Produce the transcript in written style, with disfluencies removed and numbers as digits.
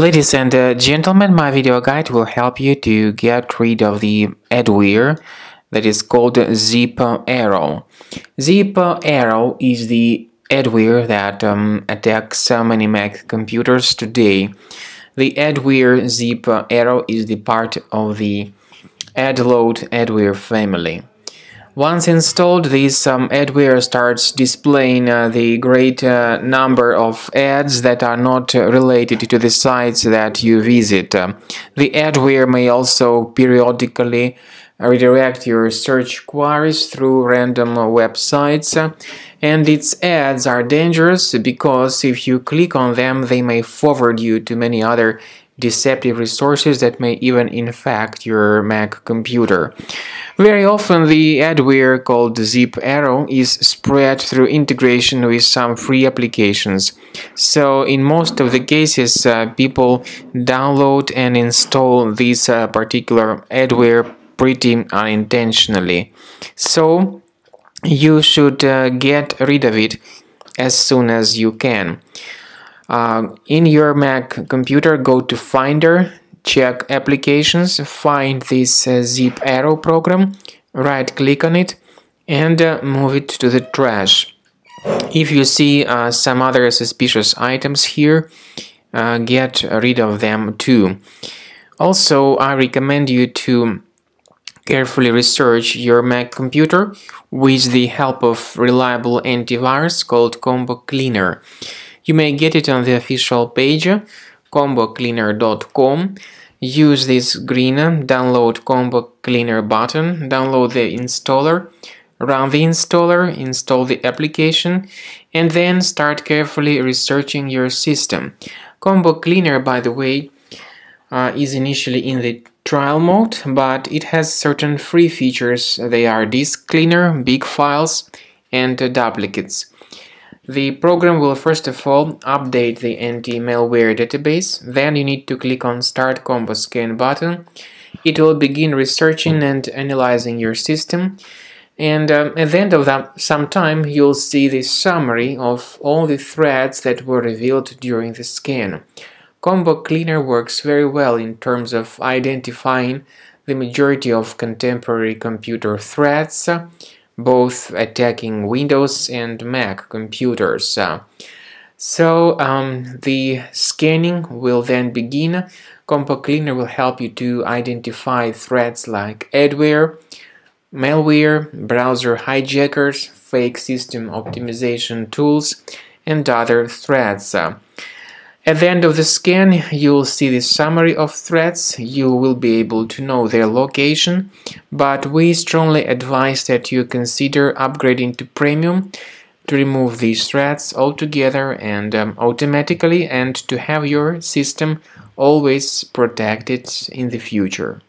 Ladies and gentlemen, my video guide will help you to get rid of the adware that is called ZipArrow. ZipArrow is the adware that attacks so many Mac computers today. The adware ZipArrow is the part of the Adload adware family. Once installed, this adware starts displaying the great number of ads that are not related to the sites that you visit. The adware may also periodically redirect your search queries through random websites, and its ads are dangerous because if you click on them, they may forward you to many other deceptive resources that may even infect your Mac computer. Very often the adware called ZipArrow is spread through integration with some free applications. So in most of the cases people download and install this particular adware pretty unintentionally. So you should get rid of it as soon as you can. In your Mac computer, go to Finder, check Applications, find this ZipArrow program, right-click on it, and move it to the trash. If you see some other suspicious items here, get rid of them too. Also, I recommend you to carefully research your Mac computer with the help of reliable antivirus called Combo Cleaner. You may get it on the official page, combocleaner.com. Use this green download Combo Cleaner button, download the installer, run the installer, install the application, and then start carefully researching your system. Combo Cleaner, by the way, is initially in the trial mode, but it has certain free features. They are disk cleaner, big files, and duplicates. The program will first of all update the anti-malware database, then you need to click on Start Combo Scan button. It will begin researching and analyzing your system, and at the end of some time you'll see the summary of all the threads that were revealed during the scan. Combo Cleaner works very well in terms of identifying the majority of contemporary computer threats, both attacking Windows and Mac computers. So the scanning will then begin. Combo Cleaner will help you to identify threats like adware, malware, browser hijackers, fake system optimization tools, and other threats. At the end of the scan, you'll see the summary of threats. You will be able to know their location, but we strongly advise that you consider upgrading to Premium to remove these threats altogether and automatically, and to have your system always protected in the future.